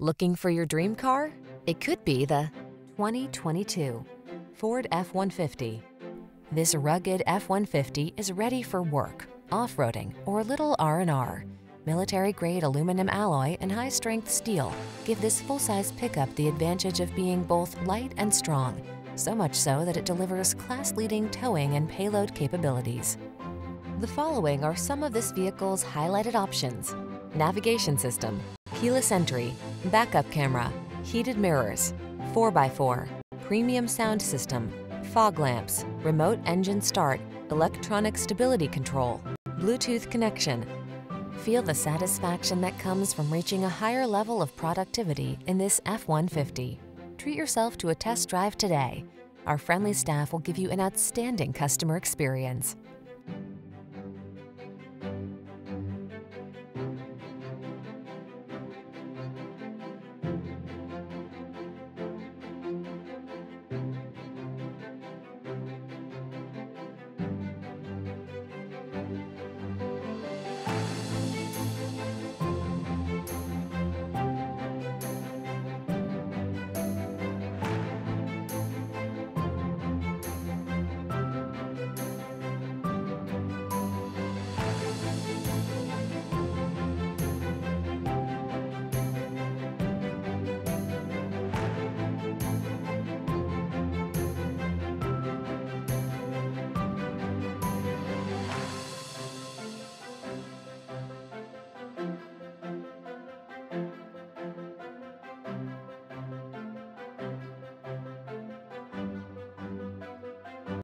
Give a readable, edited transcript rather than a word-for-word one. Looking for your dream car? It could be the 2022 Ford F-150. This rugged F-150 is ready for work, off-roading, or little R&R. Military-grade aluminum alloy and high-strength steel give this full-size pickup the advantage of being both light and strong, so much so that it delivers class-leading towing and payload capabilities. The following are some of this vehicle's highlighted options: navigation system, keyless entry, backup camera, heated mirrors, 4x4, premium sound system, fog lamps, remote engine start, electronic stability control, Bluetooth connection. Feel the satisfaction that comes from reaching a higher level of productivity in this F-150. Treat yourself to a test drive today. Our friendly staff will give you an outstanding customer experience.